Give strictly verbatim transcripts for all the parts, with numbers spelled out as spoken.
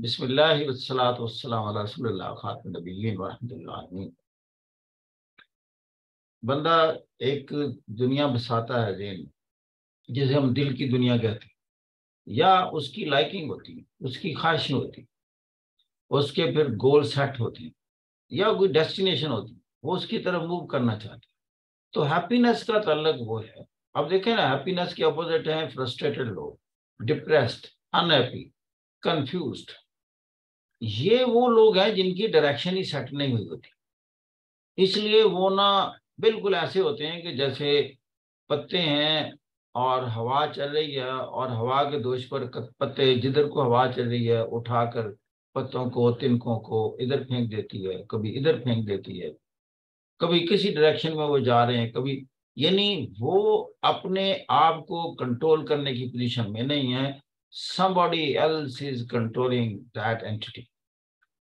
बिस्मिल्लाह। बंदा एक दुनिया बसाता है ज़हन, जिसे हम दिल की दुनिया कहते हैं, या उसकी लाइकिंग होती है, उसकी ख्वाहिशें होती है, उसके फिर गोल सेट होते हैं, या कोई डेस्टिनेशन होती है, वो उसकी तरफ मूव करना चाहता है। तो हैप्पीनेस का ताल्लुक वो है। अब देखें ना, हैप्पीनेस के अपोजिट हैं फ्रस्ट्रेटेड लोग, डिप्रेस्ड, अनहैप्पी, कंफ्यूज्ड। ये वो लोग हैं जिनकी डायरेक्शन ही सेट नहीं हुई होती, इसलिए वो ना बिल्कुल ऐसे होते हैं कि जैसे पत्ते हैं और हवा चल रही है, और हवा के दोष पर पत्ते, जिधर को हवा चल रही है उठाकर पत्तों को, तिनकों को इधर फेंक देती है, कभी इधर फेंक देती है, कभी किसी डायरेक्शन में वो जा रहे हैं, कभी, यानी वो अपने आप को कंट्रोल करने की पोजीशन में नहीं है। somebody else is controlling that entity।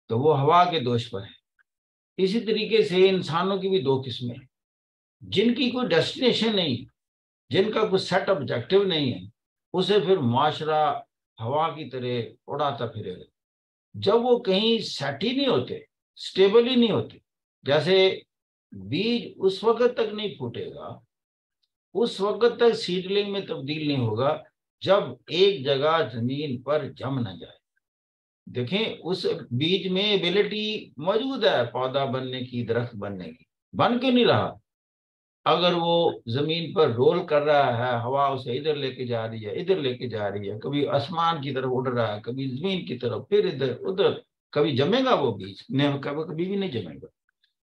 तो वो हवा के दोष पर है। इसी तरीके से इंसानों की भी दो किस्में हैं, जिनकी कोई डेस्टिनेशन नहीं है, जिनका कोई सेट ऑब्जेक्टिव नहीं है, उसे फिर माशरा हवा की तरह उड़ाता फिरेगा। जब वो कहीं सेट ही नहीं होते, स्टेबल ही नहीं होते, जैसे बीज उस वक्त तक नहीं फूटेगा, उस वक्त तक सीडलिंग में तब्दील नहीं होगा जब एक जगह जमीन पर जम न जाए। देखें, उस बीज में एबिलिटी मौजूद है पौधा बनने की, दरख्त बनने की, बन के नहीं रहा। अगर वो जमीन पर रोल कर रहा है, हवा उसे इधर लेके जा रही है, इधर लेके जा रही है, कभी आसमान की तरफ उड़ रहा है, कभी जमीन की तरफ, फिर इधर उधर, कभी जमेगा वो बीज नहीं, कभी भी नहीं जमेगा।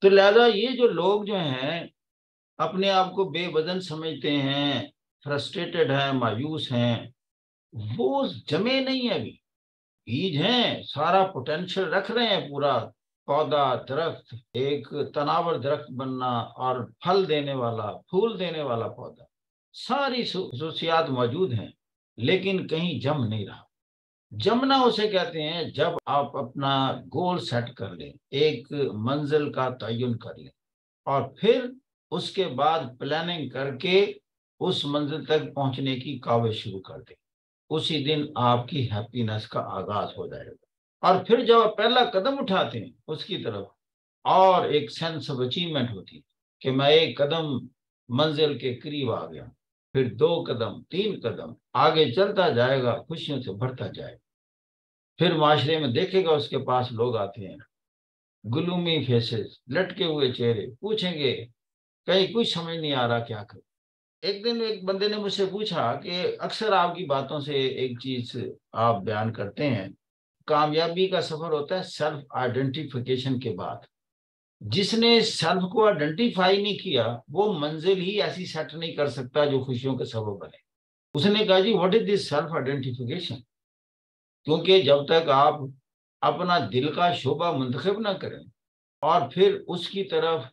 तो लिहाजा ये जो लोग जो हैं अपने आप को बेवजन समझते हैं, फ्रस्ट्रेटेड हैं, मायूस हैं, वो जमे नहीं है, अभी बीज हैं, सारा पोटेंशियल रख रहे हैं, पूरा पौधा, दरख्त, एक तनावर दरख्त बनना और फल देने वाला, फूल देने वाला पौधा, सारी खसूसियात मौजूद हैं, लेकिन कहीं जम नहीं रहा। जमना उसे कहते हैं जब आप अपना गोल सेट कर लें, एक मंजिल का तयन कर लें, और फिर उसके बाद प्लानिंग करके उस मंजिल तक पहुंचने की काविश शुरू कर दें। उसी दिन आपकी हैप्पीनेस का आगाज हो जाएगा। और फिर जब आप पहला कदम उठाते हैं उसकी तरफ, और एक सेंस ऑफ अचीवमेंट होती है कि मैं एक कदम मंजिल के करीब आ गया, फिर दो कदम, तीन कदम आगे चलता जाएगा, खुशियों से भरता जाएगा। फिर माशरे में देखेगा उसके पास लोग आते हैं, ग्लूमी फेसेस, लटके हुए चेहरे, पूछेंगे कहीं कुछ समझ नहीं आ रहा क्या करें। एक दिन एक बंदे ने मुझसे पूछा कि अक्सर आपकी बातों से एक चीज आप बयान करते हैं, कामयाबी का सफर होता है सेल्फ आइडेंटिफिकेशन के बाद। जिसने सर्व को आइडेंटिफाई नहीं किया वो मंजिल ही ऐसी सेट नहीं कर सकता जो खुशियों का सबब बने। उसने कहा जी what is this self identification, क्योंकि जब तक आप अपना दिल का शोभा मुंतखब ना करें और फिर उसकी तरफ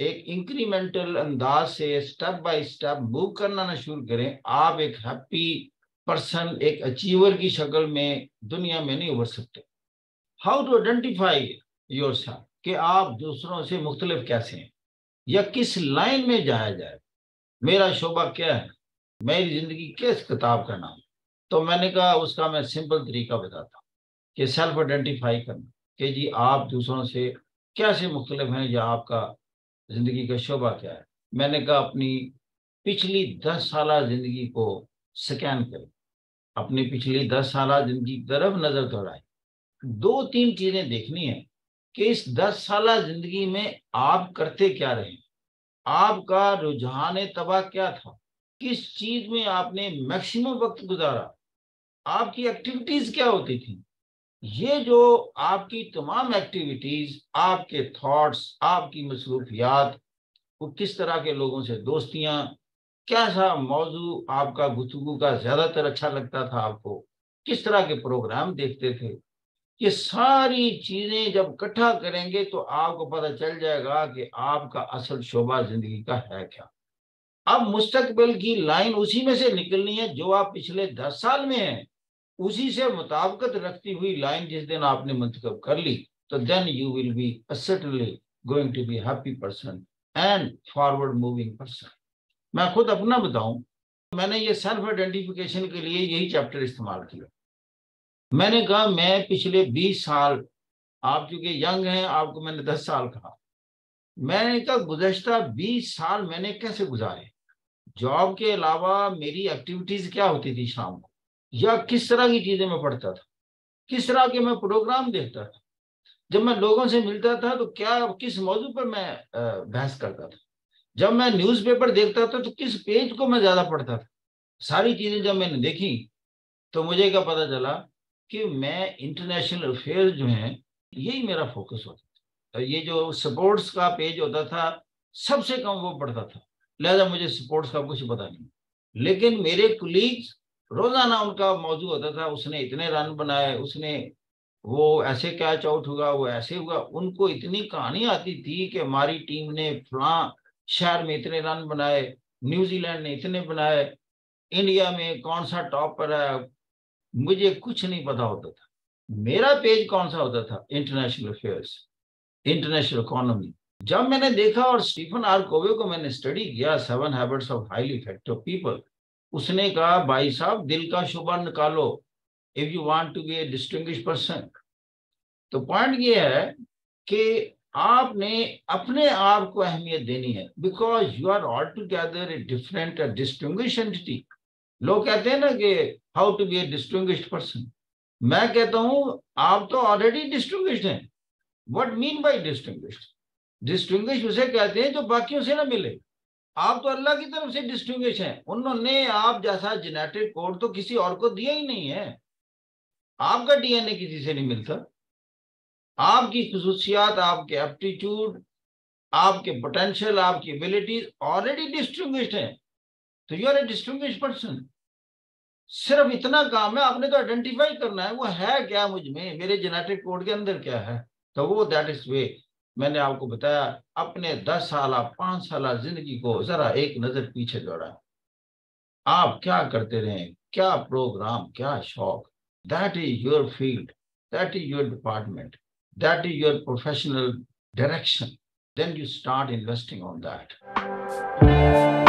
एक इंक्रीमेंटल अंदाज से स्टेप बाय स्टेप मूव करना ना शुरू करें, आप एक हैप्पी पर्सन, एक अचीवर की शक्ल में दुनिया में नहीं उभर सकते। How to identify yourself, कि आप दूसरों से मुख्तलिफ कैसे हैं, या किस लाइन में जाया जाए, मेरा शोबा क्या है, मेरी ज़िंदगी किस किताब का नाम। तो मैंने कहा उसका मैं सिंपल तरीका बताता हूँ कि सेल्फ आइडेंटिफाई करना, कि जी आप दूसरों से कैसे मुख्तलिफ हैं, या आपका ज़िंदगी का शोबा क्या है। मैंने कहा अपनी पिछली दस साल ज़िंदगी को स्कैन करें, अपनी पिछली दस साल ज़िंदगी की तरफ नज़र दौड़ाएं। दो तीन चीज़ें देखनी है कि इस दस साल जिंदगी में आप करते क्या रहे, आपका रुझान तबाह क्या था, किस चीज में आपने मैक्सिमम वक्त गुजारा, आपकी एक्टिविटीज क्या होती थी। ये जो आपकी तमाम एक्टिविटीज, आपके थॉट्स, आपकी मसरूफियात, वो किस तरह के लोगों से दोस्तियां, कैसा मौजू आपका गुफ्तगू का ज्यादातर अच्छा लगता था आपको, किस तरह के प्रोग्राम देखते थे, ये सारी चीजें जब इकट्ठा करेंगे तो आपको पता चल जाएगा कि आपका असल शोभा जिंदगी का है क्या। अब मुस्तकबिल की लाइन उसी में से निकलनी है जो आप पिछले दस साल में हैं, उसी से मुताबिकत रखती हुई लाइन जिस दिन आपने मुंतखब कर ली, तो then you will be certainly going to be happy person and forward moving person. मैं खुद अपना बताऊं, मैंने ये सेल्फ आइडेंटिफिकेशन के लिए यही चैप्टर इस्तेमाल किया। मैंने कहा मैं पिछले बीस साल, आप चूंकि यंग हैं, आपको मैंने दस साल कहा, मैंने कहा गुज़श्ता बीस साल मैंने कैसे गुजारे, जॉब के अलावा मेरी एक्टिविटीज क्या होती थी शाम को, या किस तरह की चीजें मैं पढ़ता था, किस तरह के मैं प्रोग्राम देखता था, जब मैं लोगों से मिलता था तो क्या किस मौजू पर मैं बहस करता था, जब मैं न्यूज़पेपर देखता था तो किस पेज को मैं ज़्यादा पढ़ता था। सारी चीज़ें जब मैंने देखी तो मुझे क्या पता चला कि मैं इंटरनेशनल अफेयर्स जो हैं यही मेरा फोकस होता था। तो ये जो स्पोर्ट्स का पेज होता था सबसे कम वो पढ़ता था, लिहाजा मुझे स्पोर्ट्स का कुछ पता नहीं। लेकिन मेरे कुलीग्स रोज़ाना उनका मौजू होता था, उसने इतने रन बनाए, उसने वो ऐसे कैच आउट हुआ, वो ऐसे हुआ, उनको इतनी कहानी आती थी कि हमारी टीम ने फलां शहर में इतने रन बनाए, न्यूजीलैंड ने इतने बनाए, इंडिया में कौन सा टॉप पर है। मुझे कुछ नहीं पता होता था। मेरा पेज कौन सा होता था? International affairs, international economy. जब मैंने देखा और स्टीफन आर कोवे को मैंने स्टडी किया, seven habits of highly effective people, उसने कहा भाई साहब दिल का शुबा निकालो, if you want to be a distinguished person. तो पॉइंट ये है कि आपने अपने आप को अहमियत देनी है, because you are all together a different distinguished entity. लोग कहते हैं ना कि how to be a distinguished person, मैं कहता हूं आप तो ऑलरेडी डिस्टिंग्विश्ड हैं। What mean by distinguished? Distinguished उसे कहते हैं जो बाकियों से ना मिले। आप तो अल्लाह की तरफ से डिस्टिंग्विश हैं, उन्होंने आप जैसा जेनेटिक कोड तो किसी और को दिया ही नहीं है। आपका डीएनए किसी से नहीं मिलता, आपकी खसूसियात, आपके एप्टीट्यूड, आपके पोटेंशियल, आपकी एबिलिटीज ऑलरेडी डिस्टिंग्विश्ड हैं, तो you are a distinguished person. सिर्फ इतना काम है, आपने तो आइडेंटिफाई करना है वो है क्या मुझ में, मेरे जेनेटिक कोड के अंदर क्या है। तो वो दैट इज वे मैंने आपको बताया, अपने दस साल पाँच साल जिंदगी को जरा एक नजर पीछे दौड़ा, आप क्या करते रहे, क्या प्रोग्राम, क्या शौक। That is your field, that is your department, that is your professional direction, then you start investing on that.